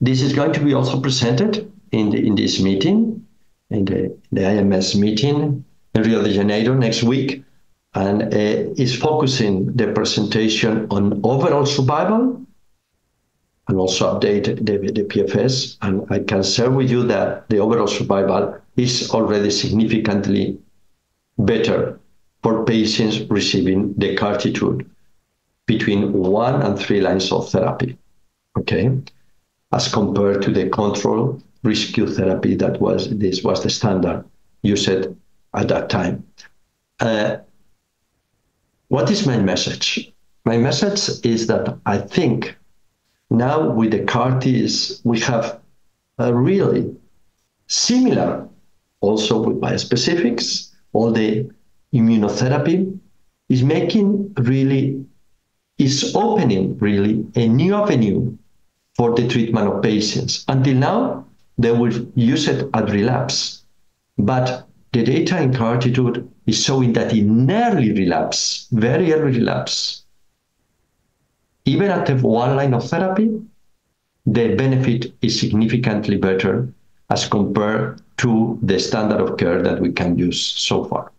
This is going to be also presented in this meeting, in the IMS meeting in Rio de Janeiro next week, and is focusing the presentation on overall survival and also update the PFS. And I can share with you that the overall survival is already significantly better for patients receiving the CARTITUDE between 1 and 3 lines of therapy, okay, as compared to the control rescue therapy that was the standard used at that time. What is my message? My message is that I think now with the CAR-Ts, we have a really similar, also with biospecifics, all the immunotherapy is making really, is opening really a new avenue for the treatment of patients. Until now, they will use it at relapse, but the data in CARTITUDE is showing that in early relapse, very early relapse, even after 1 line of therapy, the benefit is significantly better as compared to the standard of care that we can use so far.